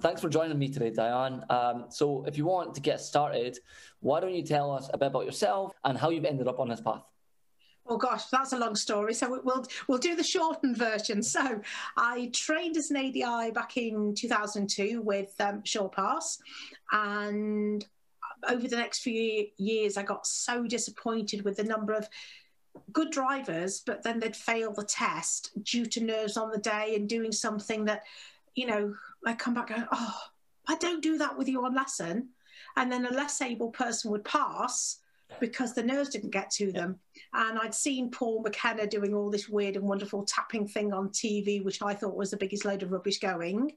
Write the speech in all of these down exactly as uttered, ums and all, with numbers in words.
Thanks for joining me today, Diane. Um, so if you want to get started, why don't you tell us a bit about yourself and how you've ended up on this path? Oh gosh, that's a long story. So we'll we'll do the shortened version. So I trained as an A D I back in two thousand two with um, ShorePass, and over the next few years, I got so disappointed with the number of good drivers, but then they'd fail the test due to nerves on the day and doing something that, you know, I come back going, oh, I don't do that with you on lesson, and then a less able person would pass because the nerves didn't get to them. And I'd seen Paul McKenna doing all this weird and wonderful tapping thing on T V, which I thought was the biggest load of rubbish going.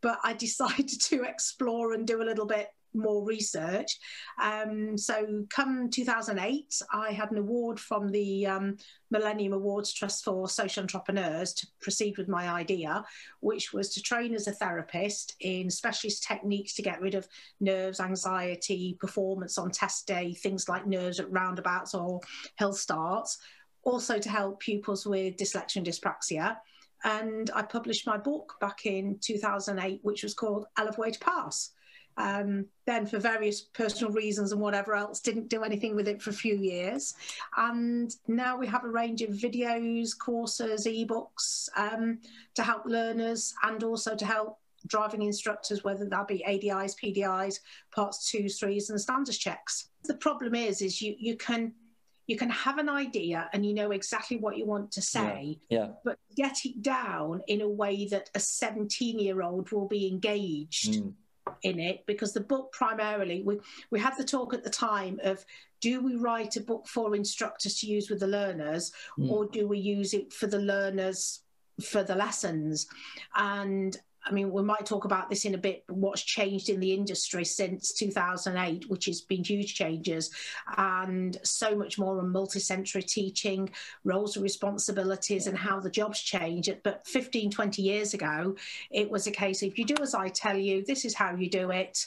But I decided to explore and do a little bit more research. Um, so come two thousand eight, I had an award from the um, Millennium Awards Trust for Social Entrepreneurs to proceed with my idea, which was to train as a therapist in specialist techniques to get rid of nerves, anxiety, performance on test day, things like nerves at roundabouts or hill starts, also to help pupils with dyslexia and dyspraxia. And I published my book back in two thousand eight, which was called Elevate Way to Pass. Um, then for various personal reasons and whatever else, didn't do anything with it for a few years. And now we have a range of videos, courses, ebooks um, to help learners and also to help driving instructors, whether that be A D Is, P D Is, parts two, threes and standards checks. The problem is, is you, you can you can have an idea and you know exactly what you want to say, yeah, yeah. but get it down in a way that a seventeen-year-old will be engaged mm. in it, because the book primarily, we, we had the talk at the time of, do we write a book for instructors to use with the learners mm. or do we use it for the learners for the lessons? And I mean, we might talk about this in a bit, what's changed in the industry since two thousand eight, which has been huge changes, and so much more on multi-sensory teaching, roles and responsibilities and how the jobs change. But fifteen, twenty years ago, it was a case of, if you do as I tell you, this is how you do it.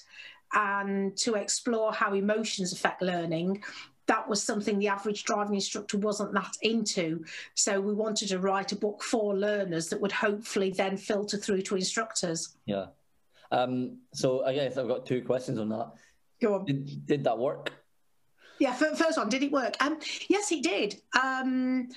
And to explore how emotions affect learning, that was something the average driving instructor wasn't that into. So we wanted to write a book for learners that would hopefully then filter through to instructors. Yeah. Um, so I guess I've got two questions on that. Go on. Did, did that work? Yeah, first one, did it work? Um, yes, it did. Um,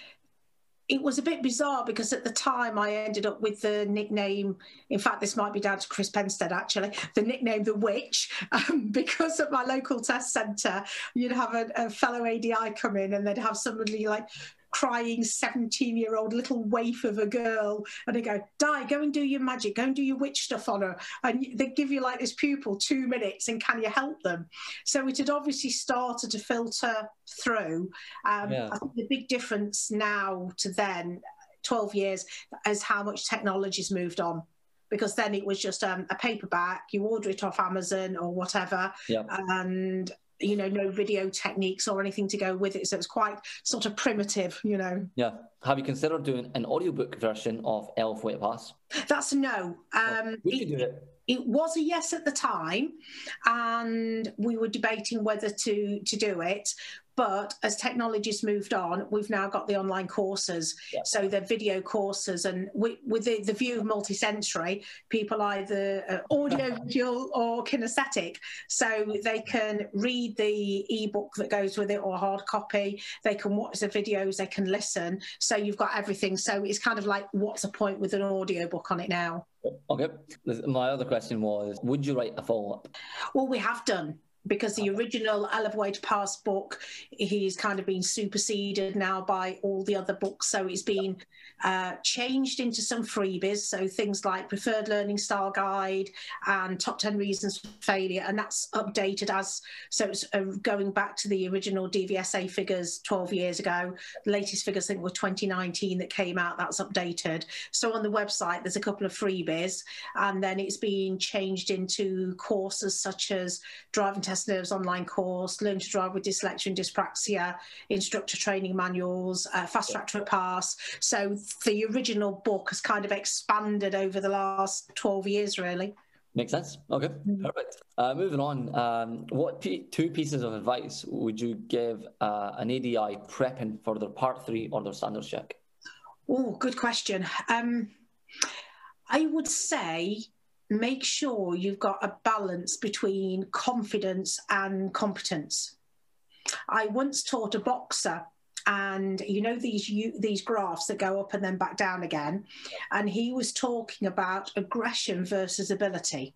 it was a bit bizarre because at the time I ended up with the nickname, in fact, this might be down to Chris Penstead actually, the nickname The Witch, um, because at my local test centre, you'd have a, a fellow A D I come in and they'd have somebody like crying seventeen-year-old little waif of a girl, and they go, Di, go and do your magic, go and do your witch stuff on her. And they give you like this pupil two minutes and can you help them? So it had obviously started to filter through. Um, yeah. I think the big difference now to then, twelve years, is how much technology's moved on. Because then it was just um, a paperback, you order it off Amazon or whatever, yeah. and you know, no video techniques or anything to go with it. So it's quite sort of primitive, you know. Yeah. Have you considered doing an audiobook version of Elf Way to Pass? That's a no. Um, Would you do it? It was a yes at the time, and we were debating whether to, to do it. But as technology's moved on, we've now got the online courses. Yep. So they're video courses. And we, with the, the view of multisensory, people either uh, audio, visual or kinesthetic. So they can read the ebook that goes with it or hard copy. They can watch the videos, they can listen. So you've got everything. So it's kind of like, what's the point with an audio book on it now? Okay. My other question was, would you write a follow-up? Well, we have done. Because the original Elevate Way to Pass book, he's kind of been superseded now by all the other books. So it's been uh, changed into some freebies. So things like Preferred Learning Style Guide and Top ten Reasons for Failure. And that's updated as, so it's uh, going back to the original D V S A figures twelve years ago. The latest figures, I think, were twenty nineteen that came out. That's updated. So on the website, there's a couple of freebies. And then it's been changed into courses such as Driving Test Nerves online course, Learn to Drive with Dyslexia and Dyspraxia, instructor training manuals, uh, Fast Track to a Pass. So the original book has kind of expanded over the last twelve years, really. Makes sense. Okay, perfect. Uh, moving on, um, what p two pieces of advice would you give uh, an A D I prepping for their part three or their standards check? Oh, good question. Um, I would say make sure you've got a balance between confidence and competence. I once taught a boxer, and you know these you, these graphs that go up and then back down again, and he was talking about aggression versus ability.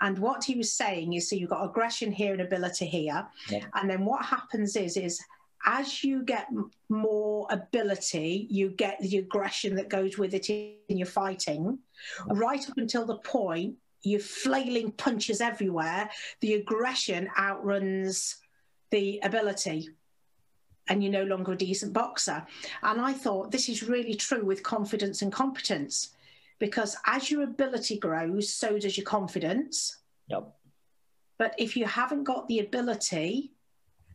And what he was saying is, so you've got aggression here and ability here. Yeah. And then what happens is, is as you get more ability, you get the aggression that goes with it in your fighting, right up until the point you're flailing punches everywhere. The aggression outruns the ability, and you're no longer a decent boxer. And I thought, this is really true with confidence and competence. Because as your ability grows, so does your confidence. Yep. But if you haven't got the ability,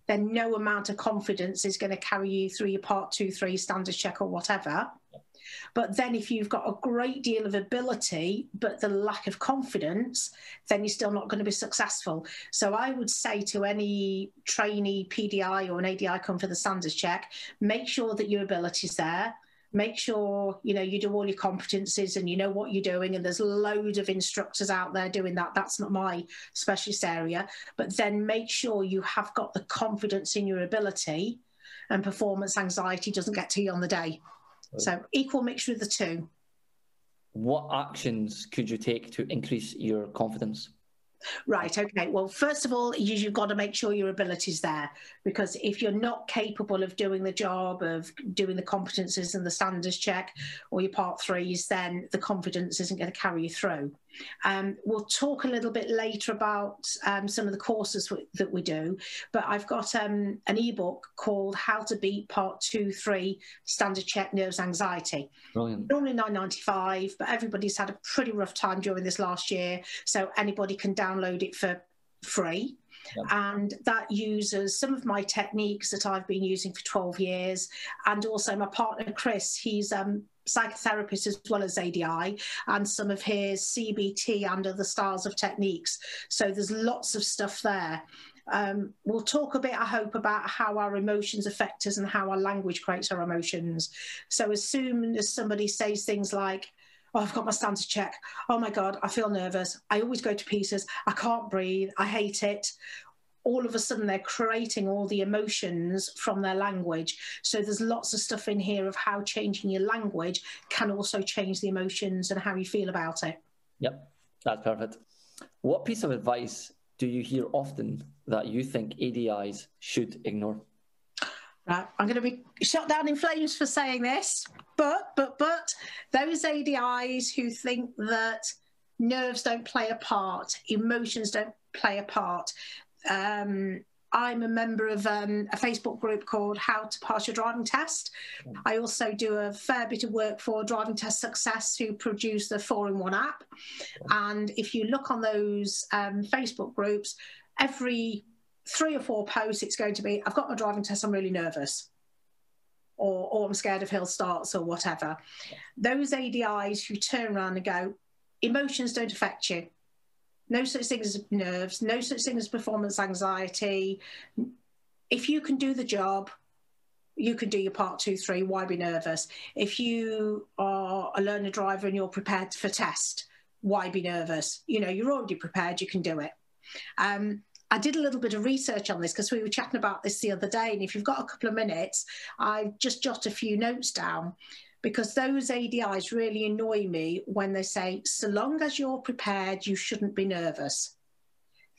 then no amount of confidence is going to carry you through your part two, three, standards check or whatever. Yep. But then if you've got a great deal of ability, but the lack of confidence, then you're still not going to be successful. So I would say to any trainee P D I or an A D I come for the standards check, make sure that your ability is there. Make sure, you know, you do all your competencies and you know what you're doing. And there's loads of instructors out there doing that. That's not my specialist area. But then make sure you have got the confidence in your ability, and performance anxiety doesn't get to you on the day. Right. So equal mixture of the two. What actions could you take to increase your confidence? Right, okay. Well, first of all, you, you've got to make sure your ability's there, because if you're not capable of doing the job, of doing the competences and the standards check or your part threes, then the confidence isn't going to carry you through. Um, we'll talk a little bit later about um, some of the courses that we do, but I've got um, an ebook called How to Beat Part Two, Three Standard Check Nerves Anxiety. Brilliant. Normally nine ninety-five, but everybody's had a pretty rough time during this last year, so anybody can download it for free. Yep. And that uses some of my techniques that I've been using for twelve years, and also my partner Chris. He's um psychotherapist as well as A D I, and some of his C B T and other styles of techniques. So there's lots of stuff there. Um, we'll talk a bit, I hope, about how our emotions affect us and how our language creates our emotions. So as soon as somebody says things like, oh, I've got my standards check, oh my God, I feel nervous, I always go to pieces, I can't breathe, I hate it. All of a sudden they're creating all the emotions from their language. So there's lots of stuff in here of how changing your language can also change the emotions and how you feel about it. Yep, that's perfect. What piece of advice do you hear often that you think A D Is should ignore? Right, I'm going to be shot down in flames for saying this, but, but, but those A D Is who think that nerves don't play a part, emotions don't play a part. Um, I'm a member of um, a Facebook group called How to Pass Your Driving Test. I also do a fair bit of work for Driving Test Success, who produce the four in one app. And if you look on those um, Facebook groups, every three or four posts, it's going to be, I've got my driving test, I'm really nervous. Or, or I'm scared of hill starts or whatever. Those A D Is who turn around and go, emotions don't affect you. No such thing as nerves, no such thing as performance anxiety. If you can do the job, you can do your part two, three, why be nervous? If you are a learner driver and you're prepared for test, why be nervous? You know, you're already prepared, you can do it. Um, I did a little bit of research on this because we were chatting about this the other day, and if you've got a couple of minutes, I just jot a few notes down, because those A D Is really annoy me when they say, so long as you're prepared, you shouldn't be nervous.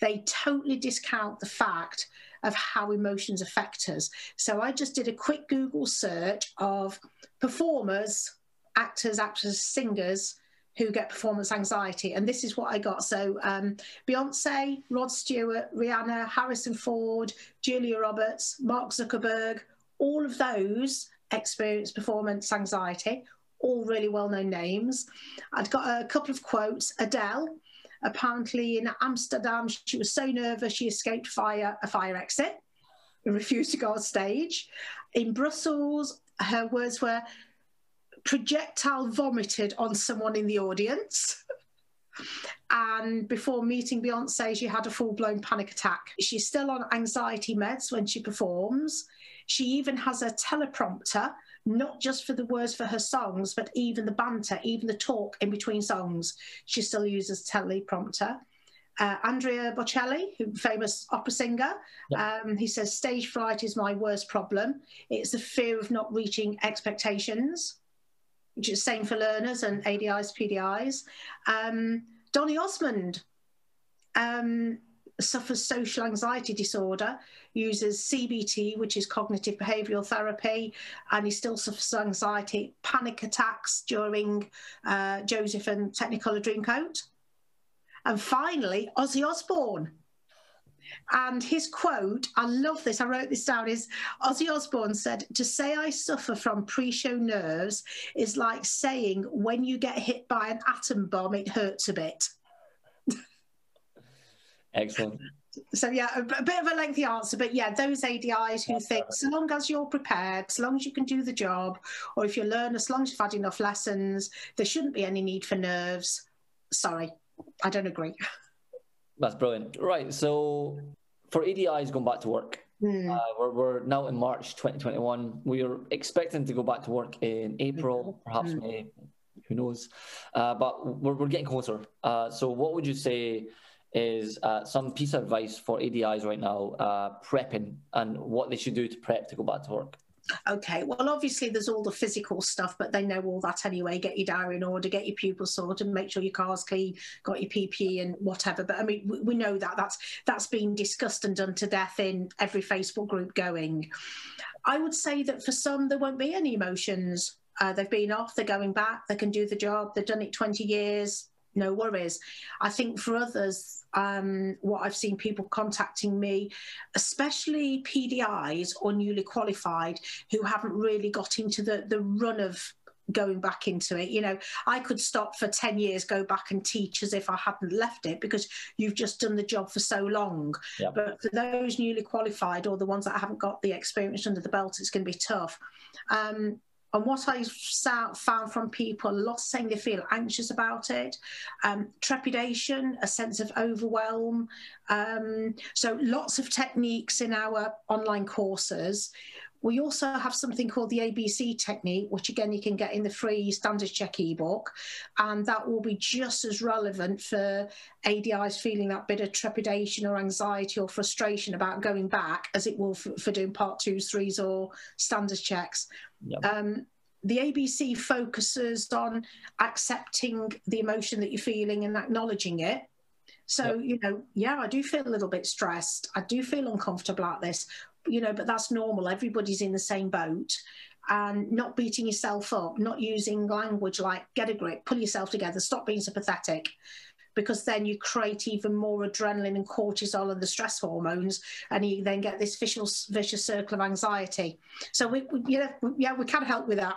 They totally discount the fact of how emotions affect us. So I just did a quick Google search of performers, actors, actresses, singers who get performance anxiety. And this is what I got. So um, Beyoncé, Rod Stewart, Rihanna, Harrison Ford, Julia Roberts, Mark Zuckerberg, all of those experience performance anxiety, all really well-known names. I'd got a couple of quotes. Adele, apparently in Amsterdam, she was so nervous she escaped fire a fire exit and refused to go on stage. In Brussels, her words were, projectile vomited on someone in the audience. And before meeting Beyoncé, she had a full-blown panic attack. She's still on anxiety meds when she performs. She even has a teleprompter not just for the words for her songs, but even the banter, even the talk in between songs. She still uses teleprompter. Uh, Andrea Bocelli, who, famous opera singer, yeah. um, he says, stage fright is my worst problem. It's the fear of not reaching expectations, which is the same for learners and A D Is, P D Is. Um, Donny Osmond um, suffers social anxiety disorder, uses C B T, which is cognitive behavioural therapy, and he still suffers anxiety, panic attacks during uh, Joseph and Technicolor Dreamcoat. And finally, Ozzy Osbourne. And his quote, I love this, I wrote this down, is Ozzy Osbourne said, to say I suffer from pre-show nerves is like saying when you get hit by an atom bomb, it hurts a bit. Excellent. So yeah, a, a bit of a lengthy answer, but yeah, those A D Is who think so long as you're prepared, as long as you can do the job, or if you learn, as long as you've had enough lessons, there shouldn't be any need for nerves. Sorry, I don't agree. That's brilliant. Right, so for A D Is going back to work, mm. uh, we're, we're now in March twenty twenty-one. We're expecting to go back to work in April, perhaps mm. May, who knows? Uh, but we're, we're getting closer. Uh, so what would you say is uh, some piece of advice for A D Is right now, uh, prepping and what they should do to prep to go back to work? Okay, well, obviously there's all the physical stuff, but they know all that anyway. Get your diary in order, get your pupils sorted, and make sure your car's clean, got your P P E and whatever. But I mean, we, we know that that's that's been discussed and done to death in every Facebook group going. I would say that for some, there won't be any emotions. Uh, they've been off, they're going back, they can do the job, they've done it twenty years, no worries. I think for others, um, what I've seen people contacting me, especially P D Is or newly qualified who haven't really got into the, the run of going back into it. You know, I could stop for ten years, go back and teach as if I hadn't left it because you've just done the job for so long. Yep. But for those newly qualified or the ones that haven't got the experience under the belt, it's going to be tough. Um, And what I found from people, a lot saying they feel anxious about it, um, trepidation, a sense of overwhelm. Um, so lots of techniques in our online courses. We also have something called the A B C technique, which again, you can get in the free standards check ebook. And that will be just as relevant for A D Is feeling that bit of trepidation or anxiety or frustration about going back as it will for, for doing part twos, threes or standards checks. Yep. Um, the A B C focuses on accepting the emotion that you're feeling and acknowledging it. So, yep. you know, yeah, I do feel a little bit stressed. I do feel uncomfortable at this. You know, but that's normal. Everybody's in the same boat, and not beating yourself up, not using language like get a grip, pull yourself together, stop being so pathetic, because then you create even more adrenaline and cortisol and the stress hormones, and you then get this vicious, vicious circle of anxiety. So we, we you know, yeah, we can help with that.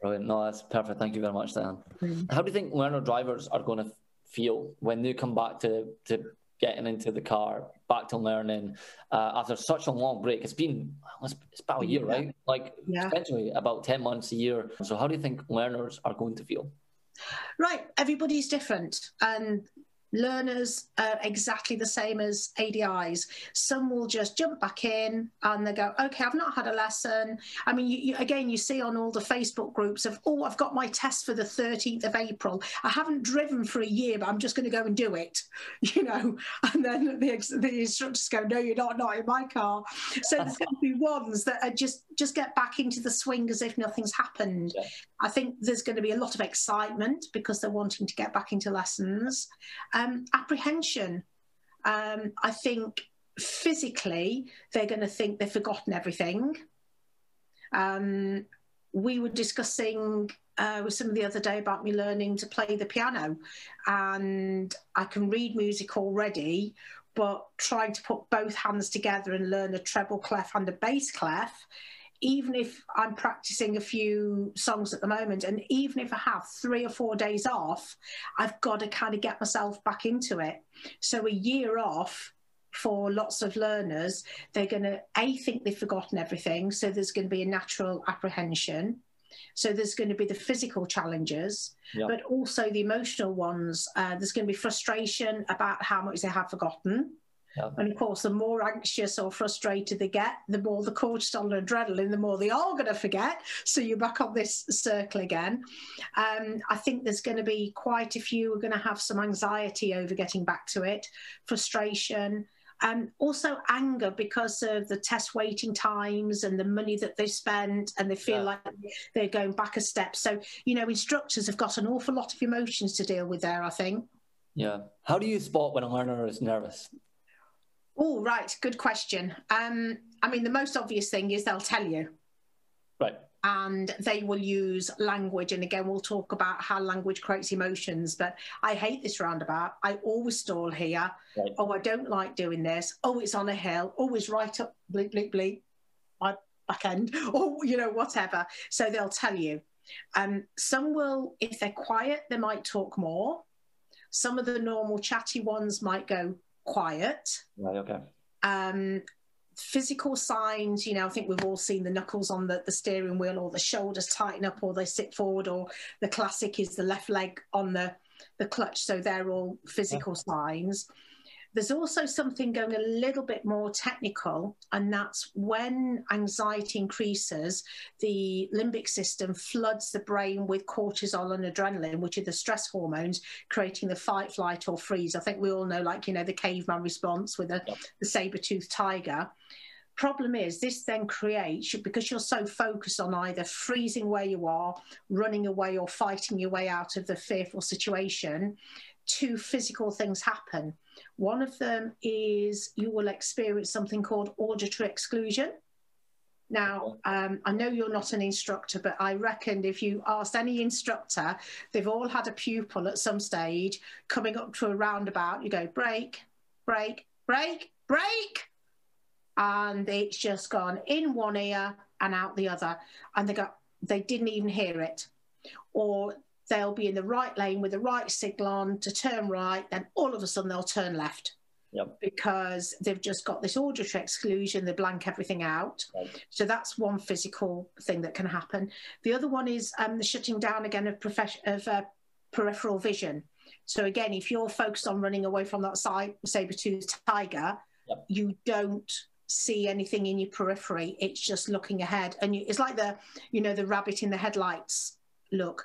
Brilliant. No, that's perfect. Thank you very much, Diane. Mm. How do you think learner drivers are going to feel when they come back to to getting into the car, back to learning uh, after such a long break? It's been it's about a year, right? Like yeah. essentially about ten months, a year. So how do you think learners are going to feel? Right, everybody's different. And learners are exactly the same as A D Is. Some will just jump back in and they go, okay, I've not had a lesson. I mean, you, you, again, you see on all the Facebook groups of, oh, I've got my test for the thirteenth of April. I haven't driven for a year, but I'm just going to go and do it, you know. And then the, the instructors go, no, you're not, not in my car. So there's going to be ones that are just, just get back into the swing as if nothing's happened. Yeah. I think there's going to be a lot of excitement because they're wanting to get back into lessons. Um, Um, apprehension. Um, I think physically they're going to think they've forgotten everything. Um, we were discussing uh, with somebody the other day about me learning to play the piano, and I can read music already, but trying to put both hands together and learn a treble clef and a bass clef, even if I'm practicing a few songs at the moment, and even if I have three or four days off, I've got to kind of get myself back into it. So a year off for lots of learners, they're going to, A, think they've forgotten everything, so there's going to be a natural apprehension. So there's going to be the physical challenges, yep. but also the emotional ones. Uh, there's going to be frustration about how much they have forgotten. Yeah. And of course, the more anxious or frustrated they get, the more the cortisol and adrenaline, the more they are going to forget. So you're back on this circle again. Um, I think there's going to be quite a few who are going to have some anxiety over getting back to it, frustration, and also anger because of the test waiting times and the money that they spent, and they feel yeah. like they're going back a step. So, you know, instructors have got an awful lot of emotions to deal with there, I think. Yeah. How do you spot when a learner is nervous? Oh, right. Good question. Um, I mean, the most obvious thing is they'll tell you. Right. And they will use language. And again, we'll talk about how language creates emotions. But I hate this roundabout. I always stall here. Right. Oh, I don't like doing this. Oh, it's on a hill. Always right up, bleep, bleep, bleep, my back end, or, you know, whatever. So they'll tell you. Um, some will, if they're quiet, they might talk more. Some of the normal chatty ones might go quiet. Right, okay. Um, physical signs, you know, I think we've all seen the knuckles on the, the steering wheel, or the shoulders tighten up, or they sit forward, or the classic is the left leg on the, the clutch. So they're all physical yeah. signs. There's also something going a little bit more technical, and that's when anxiety increases, the limbic system floods the brain with cortisol and adrenaline, which are the stress hormones, creating the fight, flight, or freeze. I think we all know, like, you know, the caveman response with a, yep. the saber-toothed tiger. Problem is, this then creates, because you're so focused on either freezing where you are, running away, or fighting your way out of the fearful situation, two physical things happen. One of them is you will experience something called auditory exclusion. Now, um, I know you're not an instructor, but I reckon if you asked any instructor, they've all had a pupil at some stage coming up to a roundabout. You go, brake, brake, brake, brake. And it's just gone in one ear and out the other. And they go, they didn't even hear it. Or they'll be in the right lane with the right signal on to turn right, then all of a sudden they'll turn left yep. because they've just got this auditory exclusion, they blank everything out. Right. So that's one physical thing that can happen. The other one is um, the shutting down again of, of uh, peripheral vision. So again, if you're focused on running away from that saber-toothed tiger, yep. you don't see anything in your periphery. It's just looking ahead. And you, it's like the, you know, the rabbit in the headlights look.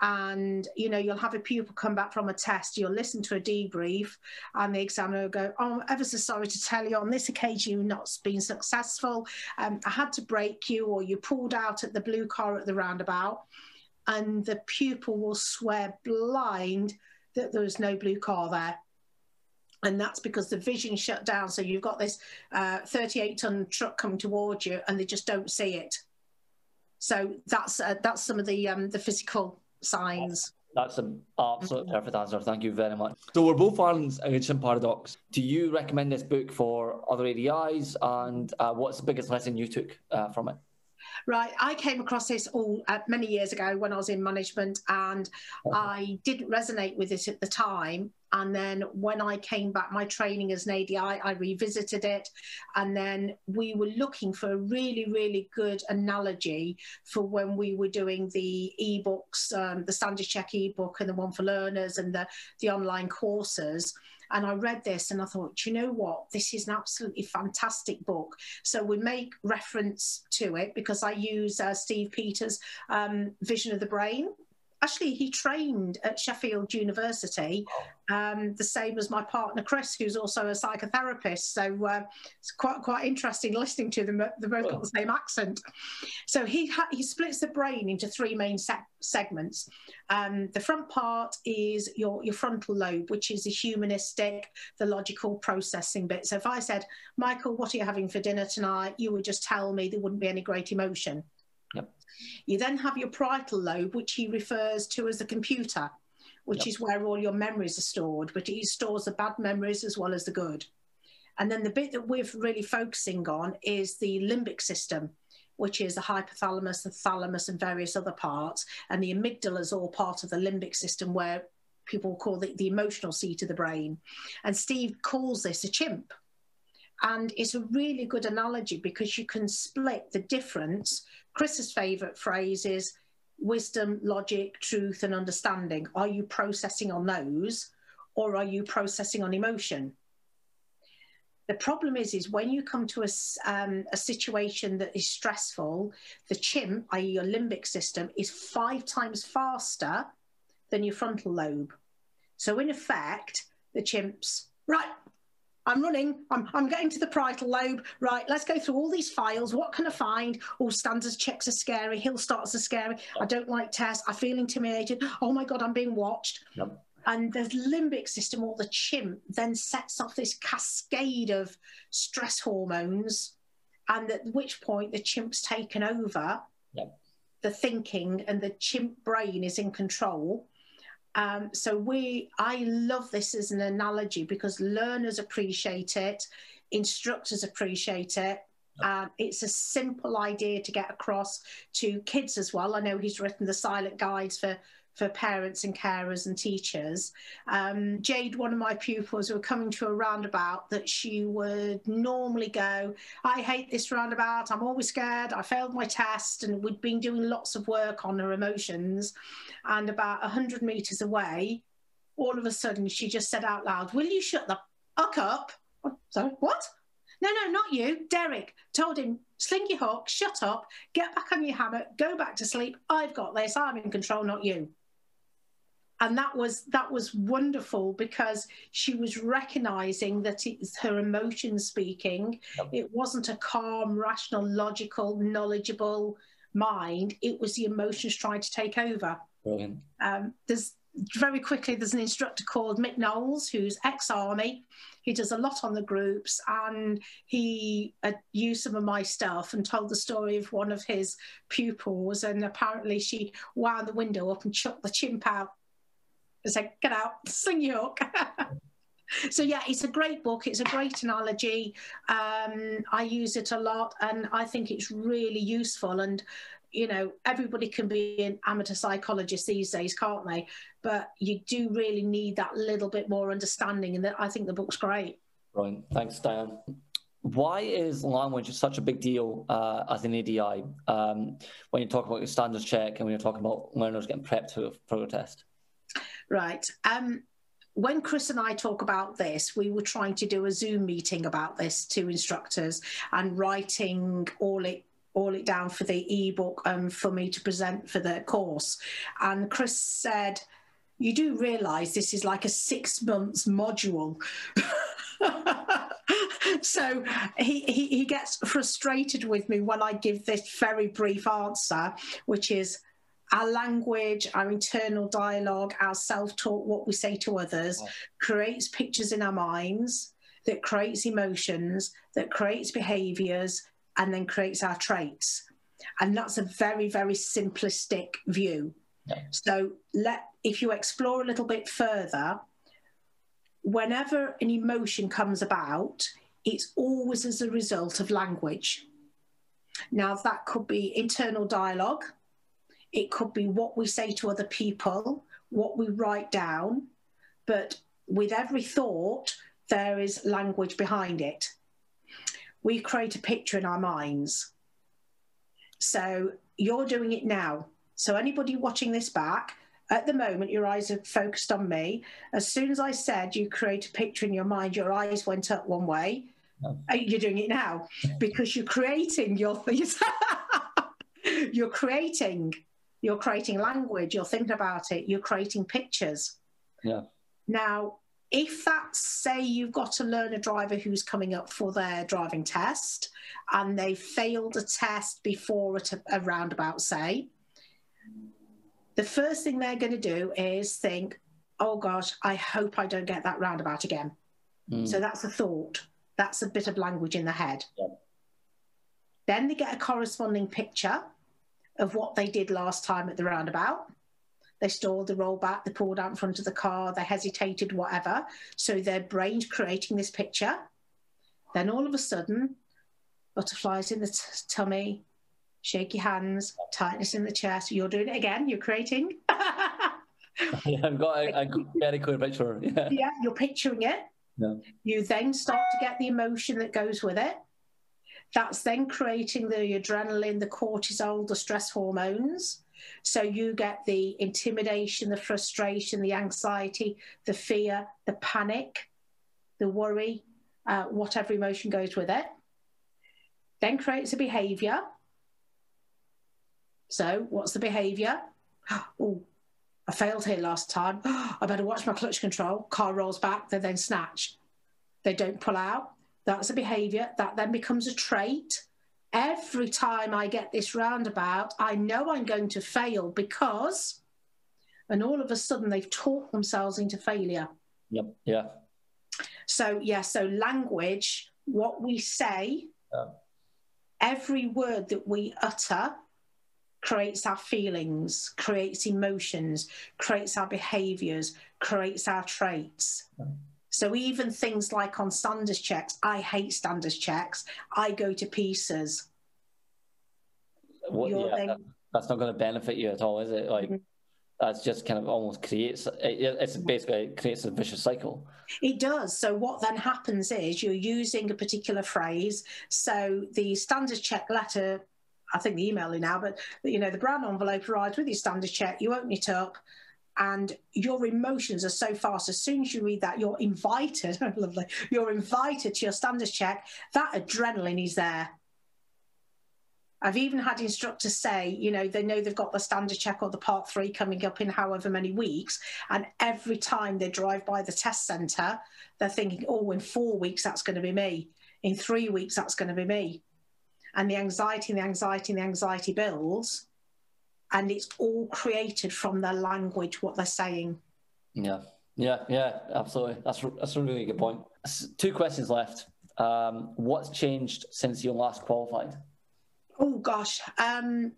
And you know, you'll have a pupil come back from a test, you'll listen to a debrief, and the examiner will go, oh, I'm ever so sorry to tell you on this occasion you've not been successful, um, I had to brake you, or you pulled out at the blue car at the roundabout. And the pupil will swear blind that there was no blue car there. And that's because the vision shut down. So you've got this thirty-eight ton uh, truck coming towards you and they just don't see it. So that's uh, that's some of the um, the physical signs. That's an absolute perfect answer. Thank you very much. So we're both Ireland's Addiction Paradox. Do you recommend this book for other A D Is? And uh, what's the biggest lesson you took uh, from it? Right. I came across this all uh, many years ago when I was in management, and uh-huh. I didn't resonate with it at the time. And then when I came back, my training as an A D I, I revisited it. And then we were looking for a really, really good analogy for when we were doing the ebooks, um, the standard check ebook and the one for learners and the, the online courses. And I read this and I thought, you know what? This is an absolutely fantastic book. So we make reference to it because I use uh, Steve Peters' um, Vision of the Brain. Actually, he trained at Sheffield University, um, the same as my partner, Chris, who's also a psychotherapist. So uh, it's quite quite interesting listening to them. They've both got the same accent. So he ha he splits the brain into three main se segments. Um, the front part is your, your frontal lobe, which is the humanistic, the logical processing bit. So if I said, Michael, what are you having for dinner tonight? You would just tell me there wouldn't be any great emotion. Yep. You then have your parietal lobe, which he refers to as the computer, which yep. is where all your memories are stored, but he stores the bad memories as well as the good. And then the bit that we're really focusing on is the limbic system, which is the hypothalamus, the thalamus, and various other parts. And the amygdala is all part of the limbic system, where people call the, the emotional seat of the brain. And Steve calls this a chimp. And it's a really good analogy because you can split the difference. Chris's favourite phrase is wisdom, logic, truth and understanding. Are you processing on those, or are you processing on emotion? The problem is, is when you come to a, um, a situation that is stressful, the chimp, that is your limbic system, is five times faster than your frontal lobe. So in effect, the chimp's, right, I'm running, I'm, I'm getting to the parietal lobe, right, let's go through all these files, what can I find? Oh, standards checks are scary, hill starts are scary, I don't like tests, I feel intimidated, oh my God, I'm being watched. Yep. And the limbic system, or the chimp, then sets off this cascade of stress hormones, and at which point the chimp's taken over. Yep. The thinking, and the chimp brain is in control. Um, so we, I love this as an analogy because learners appreciate it, instructors appreciate it. Um, it's a simple idea to get across to kids as well. I know he's written the silent guides for, for parents and carers and teachers. Um, Jade, one of my pupils, were coming to a roundabout that she would normally go, I hate this roundabout, I'm always scared, I failed my test, and we'd been doing lots of work on her emotions. And about one hundred metres away, all of a sudden, she just said out loud, will you shut the fuck up? So what? No, no, not you. Derek told him, sling your hook, shut up, get back on your hammock, go back to sleep. I've got this. I'm in control, not you. And that was that was wonderful because she was recognising that it's her emotions speaking. Yep. It wasn't a calm, rational, logical, knowledgeable mind. It was the emotions trying to take over. Brilliant. Um, there's very quickly, there's an instructor called Mick Knowles, who's ex-army. He does a lot on the groups, and he uh, used some of my stuff and told the story of one of his pupils, and apparently she wound the window up and chucked the chimp out and said, get out, sing your hook. So yeah, it's a great book. It's a great analogy. Um, I use it a lot, and I think it's really useful. And you know, everybody can be an amateur psychologist these days, can't they? But you do really need that little bit more understanding, and that I think the book's great. Right. Thanks, Diane. Why is language such a big deal uh, as an A D I um, when you talk about your standards check and when you're talking about learners getting prepped for, for a test? Right. Um, when Chris and I talk about this, we were trying to do a Zoom meeting about this to instructors and writing all it all it down for the ebook um, for me to present for the course. And Chris said, you do realise this is like a six months module. So he, he, he gets frustrated with me when I give this very brief answer, which is our language, our internal dialogue, our self-talk, what we say to others, creates pictures in our minds, that creates emotions, that creates behaviours, and then creates our traits. And that's a very, very simplistic view. Yeah. So let, if you explore a little bit further, whenever an emotion comes about, it's always as a result of language. Now, that could be internal dialogue. It could be what we say to other people, what we write down. But with every thought, there is language behind it. We create a picture in our minds. So you're doing it now. So anybody watching this back, at the moment, your eyes are focused on me. As soon as I said you create a picture in your mind, your eyes went up one way. No. You're doing it now because you're creating your things. You're creating, you're creating language. You're thinking about it. You're creating pictures. Yeah. Now, if that's, say, you've got a learner driver who's coming up for their driving test and they failed a test before at a, a roundabout, say, the first thing they're going to do is think, oh, gosh, I hope I don't get that roundabout again. Mm. So that's a thought. That's a bit of language in the head. Yeah. Then they get a corresponding picture of what they did last time at the roundabout. They stalled, they rolled back, they pulled out in front of the car, they hesitated, whatever. So their brain's creating this picture. Then all of a sudden, butterflies in the t tummy, shaky hands, tightness in the chest. You're doing it again, you're creating. Yeah, I've got a, a very clear picture. Yeah. Yeah, you're picturing it. Yeah. You then start to get the emotion that goes with it. That's then creating the adrenaline, the cortisol, the stress hormones. So you get the intimidation, the frustration, the anxiety, the fear, the panic, the worry, uh, whatever emotion goes with it, then creates a behaviour. So what's the behaviour? Oh, I failed here last time. Oh, I better watch my clutch control. Car rolls back, they then snatch. They don't pull out. That's a behaviour. That then becomes a trait. Every time I get this roundabout, I know I'm going to fail because, and all of a sudden they've taught themselves into failure. Yep. Yeah. So, yeah, so language, what we say, yeah. Every word that we utter creates our feelings, creates emotions, creates our behaviours, creates our traits. Yeah. So even things like on standards checks, I hate standards checks. I go to pieces. What, yeah, that, that's not going to benefit you at all, is it? Like, mm-hmm. That's just kind of almost creates, it, it's basically it creates a vicious cycle. It does. So what then happens is you're using a particular phrase. So the standards check letter, I think the email is now, but you know, the brown envelope arrives with your standards check, you open it up, and your emotions are so fast. As soon as you read that, you're invited, lovely, you're invited to your standards check. That adrenaline is there. I've even had instructors say, you know, they know they've got the standard check or the part three coming up in however many weeks. And every time they drive by the test centre, they're thinking, oh, in four weeks, that's going to be me. In three weeks, that's going to be me. And the anxiety, the anxiety, the anxiety builds. And it's all created from their language, what they're saying. Yeah, yeah, yeah, absolutely. That's, that's a really good point. Two questions left. Um, what's changed since you last qualified? Oh, gosh. Um,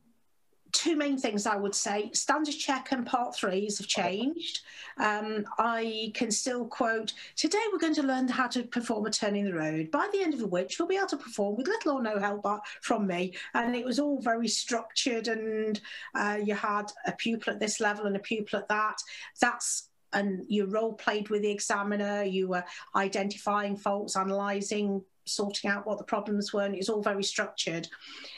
two main things I would say. Standard check and part threes have changed. Um, I can still quote, today we're going to learn how to perform a turn in the road, by the end of which we'll be able to perform with little or no help from me. And it was all very structured, and uh, you had a pupil at this level and a pupil at that. That's and you role played with the examiner. You were identifying faults, analysing, sorting out what the problems were, and it was all very structured.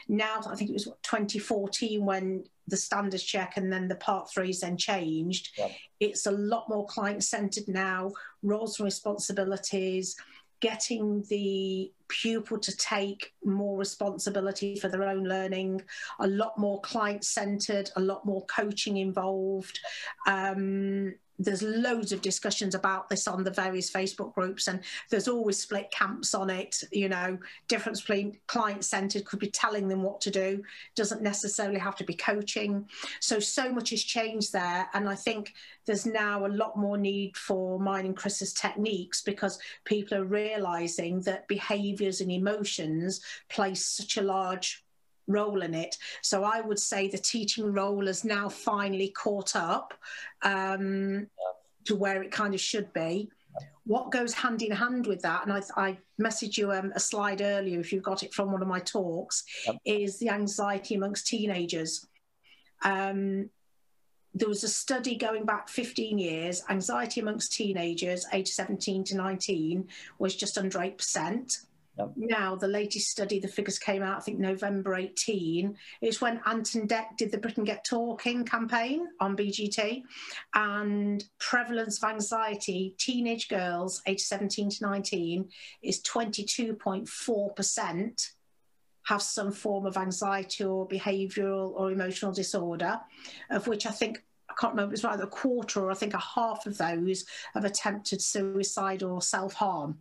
Now, I think it was what, twenty fourteen when the standards check and then the part threes then changed. Yep. It's a lot more client-centred now, roles and responsibilities, getting the pupil to take more responsibility for their own learning, a lot more client-centred, a lot more coaching involved. Um, There's loads of discussions about this on the various Facebook groups, and there's always split camps on it. You know, difference between client-centred could be telling them what to do, doesn't necessarily have to be coaching. So, so much has changed there. And I think there's now a lot more need for mine and Chris's techniques because people are realising that behaviours and emotions play such a large role in it. So I would say the teaching role has now finally caught up um, to where it kind of should be. What goes hand in hand with that, and I, I messaged you um, a slide earlier if you got it from one of my talks, yep. Is the anxiety amongst teenagers. Um, there was a study going back fifteen years, anxiety amongst teenagers aged seventeen to nineteen was just under eight percent. Yep. Now, the latest study, the figures came out, I think, November eighteen. It's when Ant and Dec did the Britain Get Talking campaign on B G T. And prevalence of anxiety, teenage girls aged seventeen to nineteen, is twenty-two point four percent have some form of anxiety or behavioural or emotional disorder, of which I think, I can't remember, it was either a quarter or I think a half of those have attempted suicide or self-harm.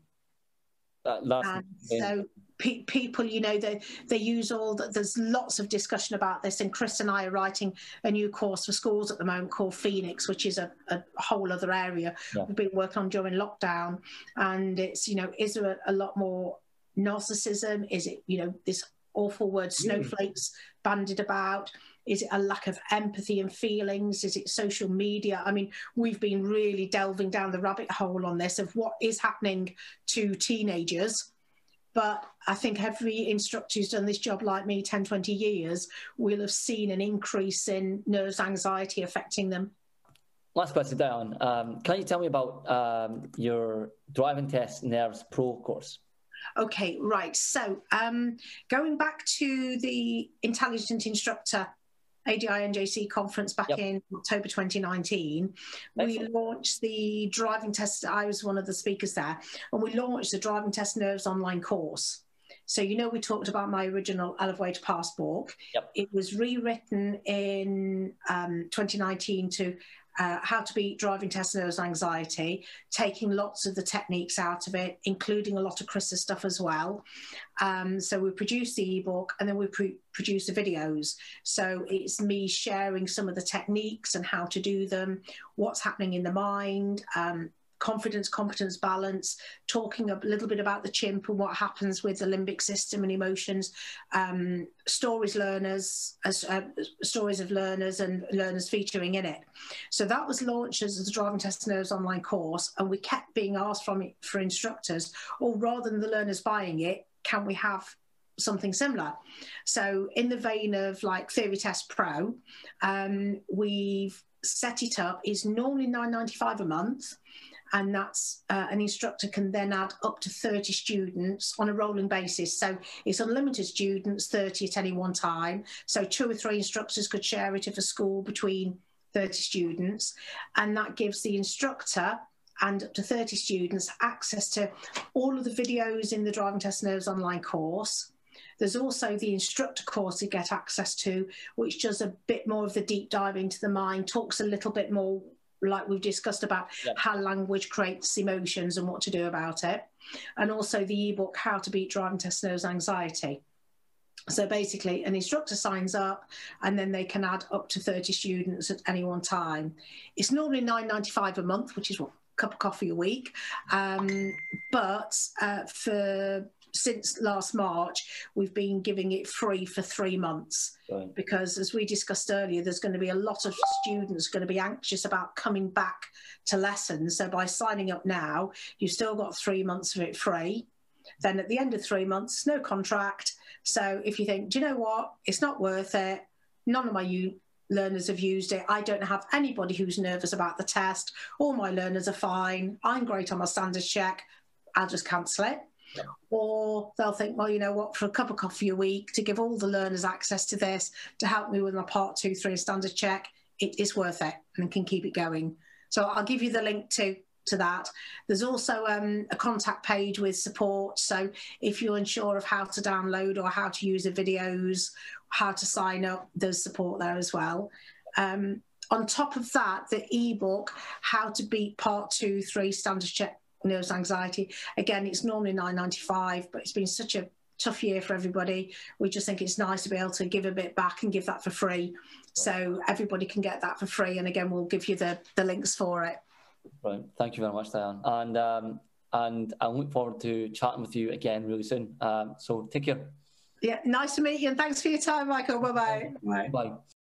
That, that's and so pe people, you know, they, they use all that. There's lots of discussion about this. And Chris and I are writing a new course for schools at the moment called Phoenix, which is a, a whole other area. Yeah. We've been working on during lockdown. And it's, you know, is there a, a lot more narcissism? Is it, you know, this awful word snowflakes mm. bandied about? Is it a lack of empathy and feelings? Is it social media? I mean, we've been really delving down the rabbit hole on this of what is happening to teenagers. But I think every instructor who's done this job like me ten, twenty years will have seen an increase in nerves anxiety affecting them. Last question, Diane. Um, can you tell me about um, your Driving Test Nerves Pro course? Okay, right. So um, going back to the intelligent instructor A D I N J C conference back yep. in October twenty nineteen. That's we launched the driving test. I was one of the speakers there, and we launched the Driving Test Nerves online course. So, you know, we talked about my original Elevate Way to Pass book. Yep. It was rewritten in um, twenty nineteen to uh, how to beat driving test nerves and anxiety, taking lots of the techniques out of it, including a lot of Chris's stuff as well. Um, so we produced the ebook, and then we pre produced the videos. So it's me sharing some of the techniques and how to do them, what's happening in the mind, um, confidence, competence, balance, talking a little bit about the chimp and what happens with the limbic system and emotions, um, stories learners, as, uh, stories of learners and learners featuring in it. So that was launched as the Driving Test Nerves online course, and we kept being asked from it for instructors, or rather than the learners buying it, can we have something similar? So in the vein of like Theory Test Pro, um, we've set it up. It's normally nine ninety-five a month. And that's uh, an instructor can then add up to thirty students on a rolling basis. So it's unlimited students, thirty at any one time. So two or three instructors could share it if a school between thirty students. And that gives the instructor and up to thirty students access to all of the videos in the Driving Test Nerves online course. There's also the instructor course you get access to, which does a bit more of the deep dive into the mind, talks a little bit more like we've discussed about yep. how language creates emotions and what to do about it. And also the ebook, How to Beat Driving Test Nerves Anxiety. So basically an instructor signs up, and then they can add up to thirty students at any one time. It's normally nine ninety-five a month, which is what, a cup of coffee a week. Um, but uh, for since last March, we've been giving it free for three months right. because, as we discussed earlier, there's going to be a lot of students going to be anxious about coming back to lessons. So by signing up now, you've still got three months of it free. Then at the end of three months, no contract. So if you think, do you know what? It's not worth it. None of my u learners have used it. I don't have anybody who's nervous about the test. All my learners are fine. I'm great on my standards check. I'll just cancel it. Yeah. Or they'll think, well, you know what, for a cup of coffee a week, to give all the learners access to this, to help me with my part two, three standard check, it is worth it and can keep it going. So I'll give you the link to, to that. There's also um, a contact page with support. So if you're unsure of how to download or how to use the videos, how to sign up, there's support there as well. Um, on top of that, the ebook, How to Beat Part Two, Three Standard Check Nerves Anxiety. Again, it's normally nine ninety-five, but it's been such a tough year for everybody. We just think it's nice to be able to give a bit back and give that for free. So everybody can get that for free. And again, we'll give you the, the links for it. Right. Thank you very much, Diane. And, um, and I look forward to chatting with you again really soon. Um, so take care. Yeah, nice to meet you. And thanks for your time, Michael. Bye-bye. Bye. Bye.